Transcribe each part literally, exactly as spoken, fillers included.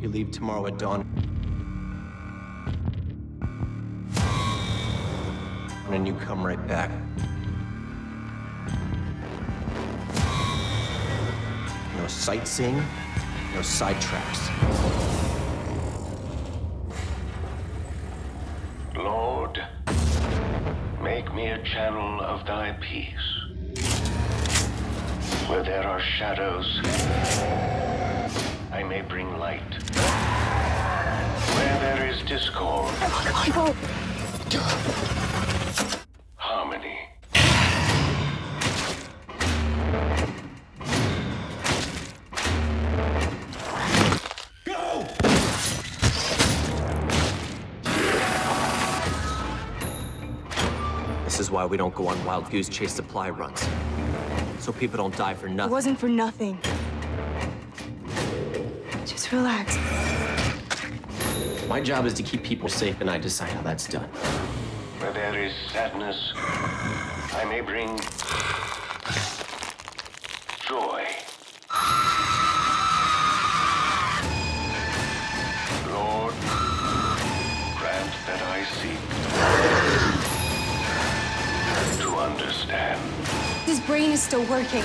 We leave tomorrow at dawn. And you come right back. No sightseeing, no sidetracks. Lord, make me a channel of thy peace. Where there are shadows, I may bring light. Where there is discord, harmony. This is why we don't go on wild goose chase supply runs. So people don't die for nothing. It wasn't for nothing. Just relax. My job is to keep people safe, and I decide how that's done. Where there is sadness, I may bring joy. Lord, grant that I seek to understand. His brain is still working.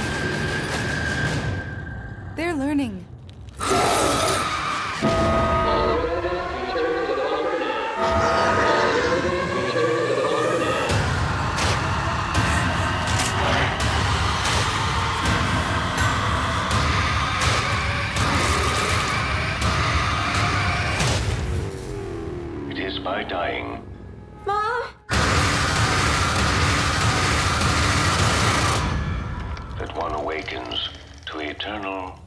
They're learning. By dying. Mom! That one awakens to eternal